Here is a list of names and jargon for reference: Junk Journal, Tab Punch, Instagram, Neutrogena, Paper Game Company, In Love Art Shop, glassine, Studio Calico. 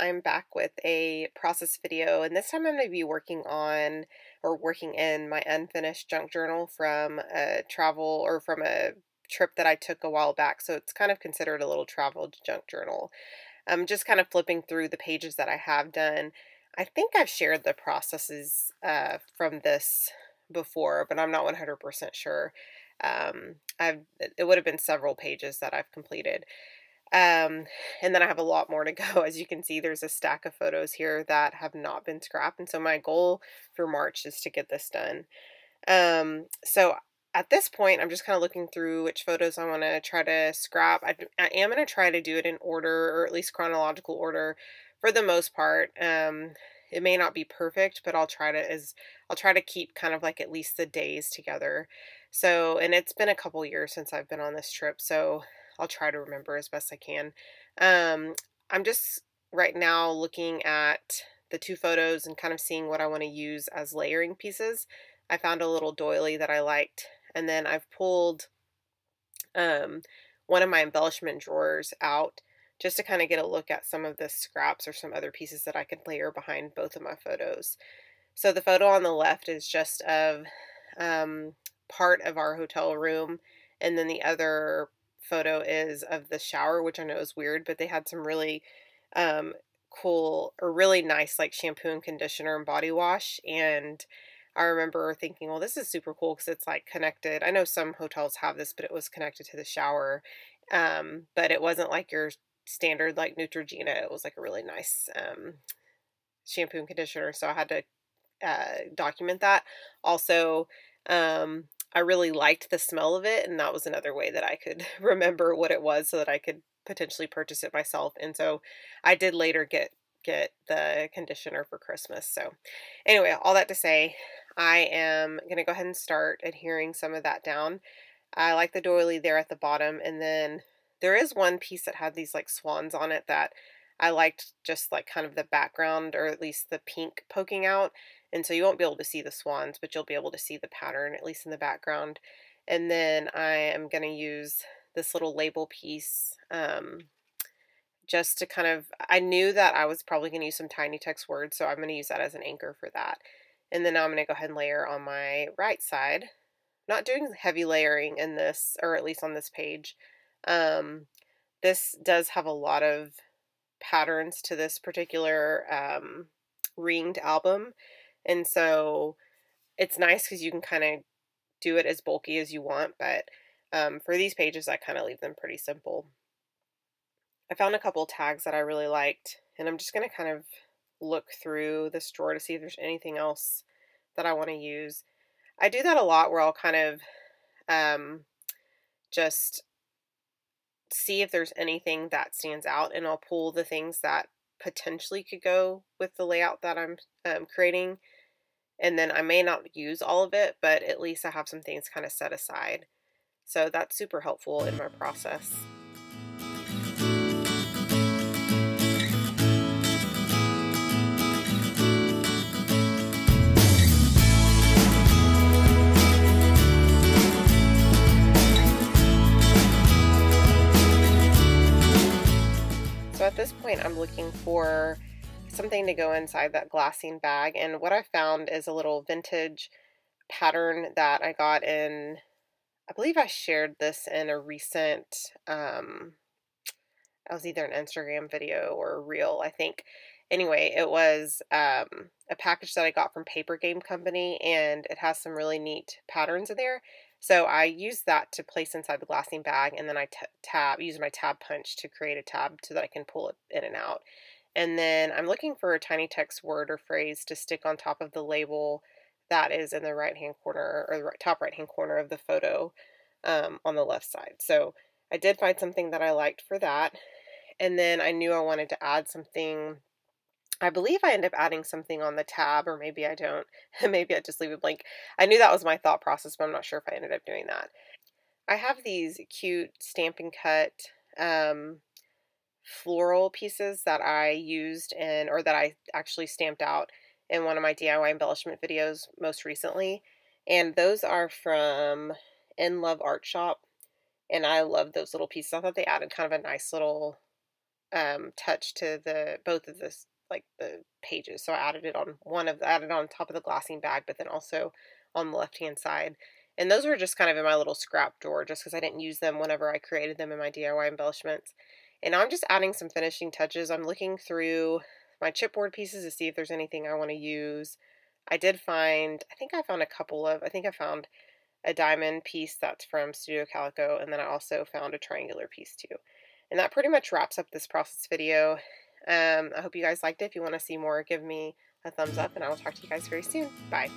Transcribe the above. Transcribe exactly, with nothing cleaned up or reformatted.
I'm back with a process video, and this time I'm going to be working on or working in my unfinished junk journal from a travel or from a trip that I took a while back. So it's kind of considered a little travel junk journal. I'm just kind of flipping through the pages that I have done. I think I've shared the processes uh, from this before, but I'm not one hundred percent sure. Um, I've, it would have been several pages that I've completed. Um, and then I have a lot more to go. As you can see, there's a stack of photos here that have not been scrapped. And so my goal for March is to get this done. Um, so at this point, I'm just kind of looking through which photos I want to try to scrap. I, I am going to try to do it in order, or at least chronological order for the most part. Um, it may not be perfect, but I'll try to, as I'll try to keep kind of like at least the days together. So, and it's been a couple years since I've been on this trip, so I'll try to remember as best I can. Um, I'm just right now looking at the two photos and kind of seeing what I want to use as layering pieces. I found a little doily that I liked, and then I've pulled um, one of my embellishment drawers out just to kind of get a look at some of the scraps or some other pieces that I could layer behind both of my photos. So the photo on the left is just of um, part of our hotel room, and then the other photo is of the shower, which I know is weird, but they had some really um, cool or really nice like shampoo and conditioner and body wash. And I remember thinking, well, this is super cool because it's like connected. I know some hotels have this, but it was connected to the shower. Um, but it wasn't like your standard like Neutrogena. It was like a really nice um, shampoo and conditioner. So I had to uh, document that. Also, um, I really liked the smell of it, and that was another way that I could remember what it was so that I could potentially purchase it myself. And so I did later get get the conditioner for Christmas. So anyway, all that to say, I am going to go ahead and start adhering some of that down. I like the doily there at the bottom, and then there is one piece that had these like swans on it that I liked, just like kind of the background, or at least the pink poking out. And so you won't be able to see the swans, but you'll be able to see the pattern, at least in the background. And then I am going to use this little label piece um, just to kind of, I knew that I was probably going to use some tiny text words, so I'm going to use that as an anchor for that. And then I'm going to go ahead and layer on my right side. Not doing heavy layering in this, or at least on this page. Um, this does have a lot of patterns to this particular um, ringed album. And so it's nice because you can kind of do it as bulky as you want, but um, for these pages, I kind of leave them pretty simple. I found a couple tags that I really liked, and I'm just going to kind of look through this drawer to see if there's anything else that I want to use. I do that a lot where I'll kind of um, just see if there's anything that stands out, and I'll pull the things that potentially could go with the layout that I'm um, creating, and then I may not use all of it, but at least I have some things kind of set aside. So that's super helpful in my process. At this point, I'm looking for something to go inside that glassine bag, and what I found is a little vintage pattern that I got in, I believe I shared this in a recent, um, I was either an Instagram video or a reel, I think. Anyway, it was um, a package that I got from Paper Game Company, and it has some really neat patterns in there. So I use that to place inside the glassine bag, and then I tab use my tab punch to create a tab so that I can pull it in and out. And then I'm looking for a tiny text word or phrase to stick on top of the label that is in the right-hand corner, or the right, top right-hand corner of the photo um, on the left side. So I did find something that I liked for that. And then I knew I wanted to add something. I believe I end up adding something on the tab, or maybe I don't. Maybe I just leave it blank. I knew that was my thought process, but I'm not sure if I ended up doing that. I have these cute stamp and cut um, floral pieces that I used in, or that I actually stamped out in one of my D I Y embellishment videos most recently. And those are from In Love Art Shop. And I love those little pieces. I thought they added kind of a nice little um, touch to the both of the like the pages. So I added it on one of the, added on top of the glossing bag, but then also on the left hand side. And those were just kind of in my little scrap drawer, just because I didn't use them whenever I created them in my D I Y embellishments. And I'm just adding some finishing touches. I'm looking through my chipboard pieces to see if there's anything I want to use. I did find, I think I found a couple of, I think I found a diamond piece that's from Studio Calico, and then I also found a triangular piece too. And that pretty much wraps up this process video. Um, I hope you guys liked it. If you want to see more, give me a thumbs up, and I will talk to you guys very soon. Bye.